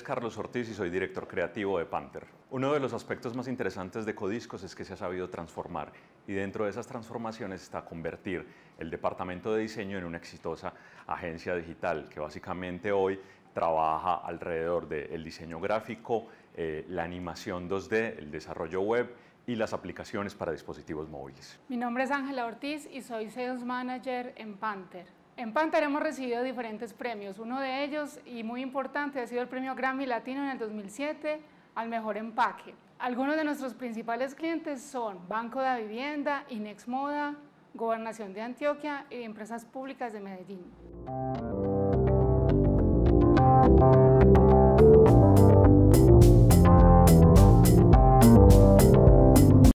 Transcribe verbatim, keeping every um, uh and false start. es Carlos Ortiz y soy director creativo de Panter. Uno de los aspectos más interesantes de Codiscos es que se ha sabido transformar, y dentro de esas transformaciones está convertir el departamento de diseño en una exitosa agencia digital que básicamente hoy trabaja alrededor del diseño gráfico, eh, la animación dos D, el desarrollo web y las aplicaciones para dispositivos móviles. Mi nombre es Ángela Ortiz y soy Sales Manager en Panter. En Panter hemos recibido diferentes premios. Uno de ellos, y muy importante, ha sido el premio Grammy Latino en el dos mil siete al mejor empaque. Algunos de nuestros principales clientes son Banco de Vivienda, Inex Moda, Gobernación de Antioquia y Empresas Públicas de Medellín.